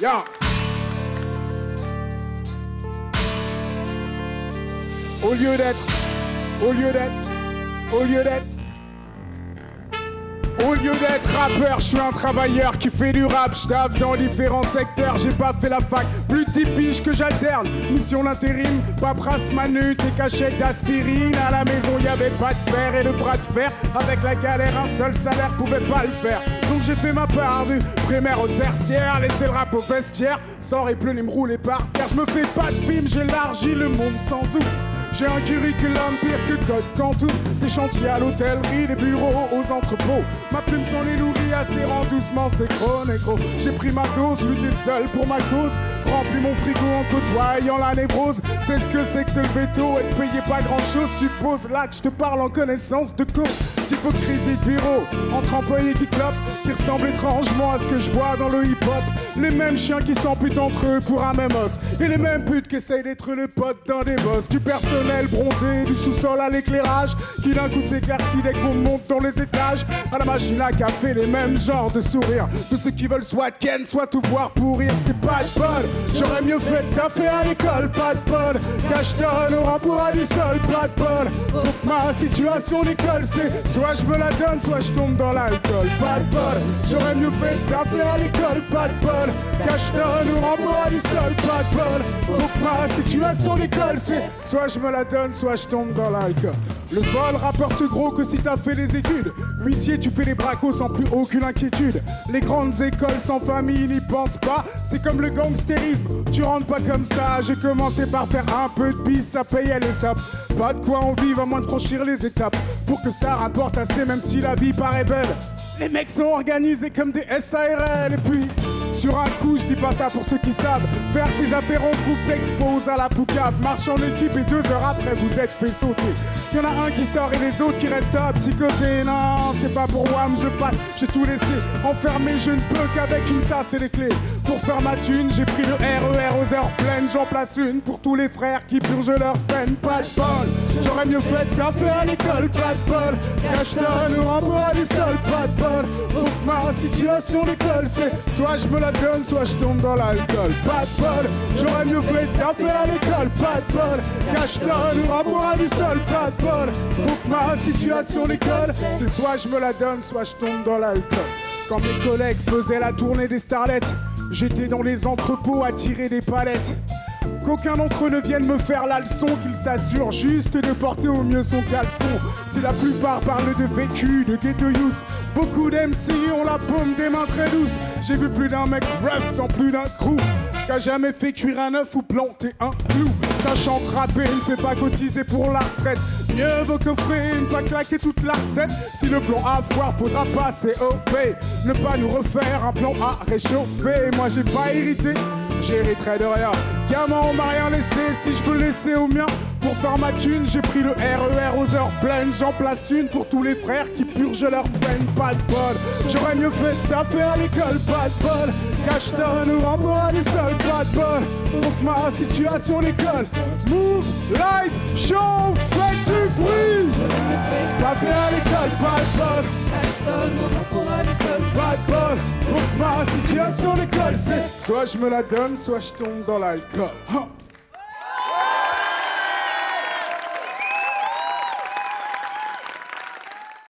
Yeah. Au lieu d'être rappeur, je suis un travailleur qui fait du rap. Je taffe dans différents secteurs, j'ai pas fait la fac. Plus de 10 piges que j'alterne. Mission d'intérim, paperasse, manu, tes cachettes d'aspirine. À la maison, y'avait pas de père et le bras de fer. Avec la galère, un seul salaire pouvait pas le faire. Donc j'ai fait ma part du primaire au tertiaire. Laissez le rap au vestiaire, sans répleu ni me rouler par terre. Je me fais pas de film, j'élargis le monde sans ouf. J'ai un curriculum pire que Code Cantu. Des chantiers à l'hôtellerie, des bureaux aux entrepôts. Ma plume sans les nourris, acérant doucement ses gros négros. J'ai pris ma dose, lutté seul pour ma cause. Rempli mon frigo en côtoyant la névrose. C'est ce que c'est que ce veto, et payer pas grand chose. Suppose là que je te parle en connaissance de cause. D'hypocrisie de bureau, entre employés qui clopent, qui ressemblent étrangement à ce que je vois dans le hip-hop. Les mêmes chiens qui s'amputent entre eux pour un même os. Et les mêmes putes qui essayent d'être le pote d'un des boss. Du personnel bronzé du sous-sol à l'éclairage, qui d'un coup s'éclaircit dès qu'on monte dans les étages. À la machine à café, les mêmes genres de sourires de ceux qui veulent soit ken, soit tout voir pourrir. C'est pas de bol, j'aurais mieux fait de taffer à l'école. Pas de bol, cachetonne au rembours du sol. Pas de bol, faut que ma situation d'école, c'est soit je me la donne, soit je tombe dans l'alcool. Pas de bol, j'aurais mieux fait de taffer à l'école. Pas de bol, cachetonne au rembours du sol. Pas de bol, faut que ma situation d'école, c'est soit je me la donne, soit je tombe dans l'alcool. Le vol rapporte gros que si t'as fait les études. Huissier, tu fais les bracos sans plus aucune inquiétude. Les grandes écoles sans famille n'y pensent pas. C'est comme le gangstérisme, tu rentres pas comme ça. J'ai commencé par faire un peu de pisse, ça payait les sapes. Pas de quoi en vivre à moins de franchir les étapes. Pour que ça rapporte assez, même si la vie paraît belle. Les mecs sont organisés comme des SARL. Et puis sur un coup, je dis pas ça pour ceux qui savent. Faire tes affaires en groupe, t'exposes à la poucave. Marche en équipe et 2 heures après vous êtes fait sauter. Y'en a un qui sort et les autres qui restent à psychoter. Non, c'est pas pour WAM, je passe, j'ai tout laissé. Enfermé, je ne peux qu'avec une tasse et les clés. Pour faire ma thune, j'ai pris le RER aux heures pleines. J'en place une pour tous les frères qui purgent leur peine. Pas de bol, j'aurais mieux fait taffer à l'école. Pas de bol, cachetonne au rembours du sol. Pas de bol, faut que ma situation d'école, c'est soit je me la donne, soit je tombe dans l'alcool. Pas de bol, j'aurais mieux fait taffer à l'école. Pas de bol, cachetonne ou rembours du sol. Pas de bol, faut que ma situation d'école, c'est soit je me la donne, soit je tombe dans l'alcool. Quand mes collègues faisaient la tournée des starlettes, j'étais dans les entrepôts à tirer des palettes. Qu'aucun d'entre eux ne vienne me faire la leçon, qu'il s'assure juste de porter au mieux son caleçon. Si la plupart parlent de vécu, de ghetto youth, beaucoup d'MC ont la paume des mains très douces. J'ai vu plus d'un mec rough dans plus d'un crew qu'a jamais fait cuire un œuf ou planter un clou. Sachant que rapper ne fait pas cotiser pour la retraite, mieux vaut qu'offrir, ne pas claquer toute la recette. Si le plan A foire, faudra passer au P. Ne pas nous refaire un plan A réchauffé. Moi j'ai pas hérité, j'hériterai de rien. Gamin, on m'a rien laissé, si je veux laisser au mien. Pour faire ma thune, j'ai pris le RER aux heures pleines. J'en place une pour tous les frères qui purgent leur peine. Pas de bol, j'aurais mieux fait taffer à l'école. Pas de bol, cachetonne ou rembours du sol. Pas de bol, pour que ma situation d'école. Move, life, show, faites du bruit. Taffer à l'école, pas de bol, cachetonne ou rembours du sol. Pas de bol, pour que ma situation d'école, c'est soit je me la donne, soit je tombe dans l'alcool.